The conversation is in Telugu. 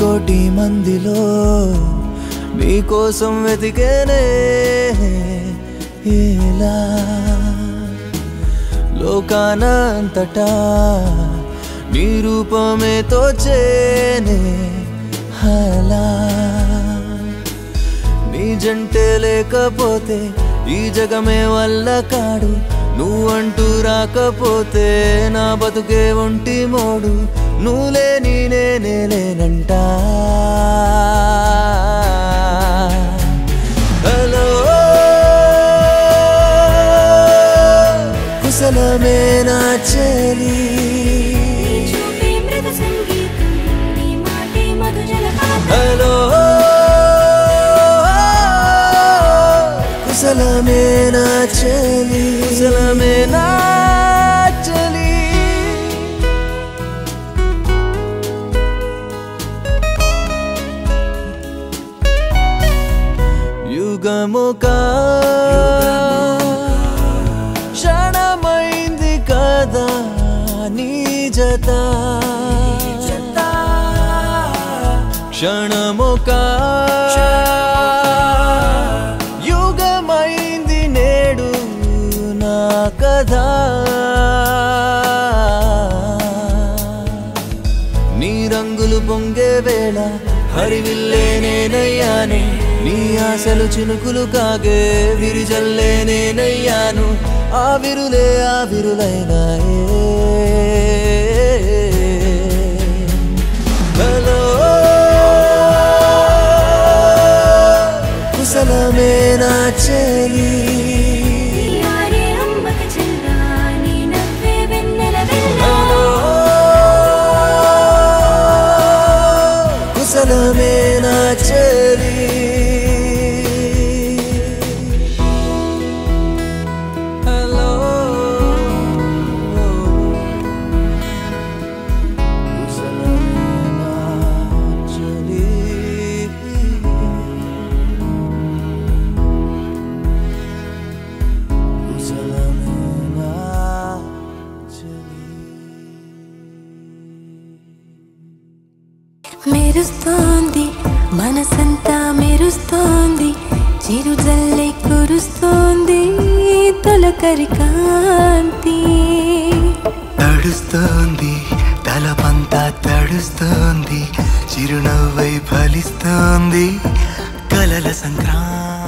కోటి మందిలో నీ కోసం వెతికేనే ఏలా లోకానంతటా నీ రూపమే తోచేనే హలా నీ జంటే లేకపోతే ఈ జగమే వల్ల కాడు నువ్వంటూ రాకపోతే నా బతుకే ఒంటి మోడు నులే నీనే నేనేనంట హలో కుశలమేనా చెలి చూపే మృద సంగీతం నీ మాటే మధుజలపాతం హలో కుశలమేనా చెలి కుశలమేనా యుగముగా క్షణమైంది కదా నీ జత క్షణముగా యుగమైంది నేడు నా కదా నీ రంగులు పొంగే వేళ హరివిల్లే నేనయ్యానే నీ ఆశలు చినుకులు కాగే విరిజల్లే నేనయ్యాను ఆవిరులే ఆవిరులైనాయే హలో కుశలమేనా చెలి హలో కుశలమేనా చెలి మెరుస్తోంది మనసంతా మెరుస్తోంది చిరుజల్లె కురుస్తోంది తొలకరి కాంతి తడుస్తోంది తలపంతా తడుస్తోంది చిరునవ్వై ఫలిస్తోంది కలల సంక్రాంతి.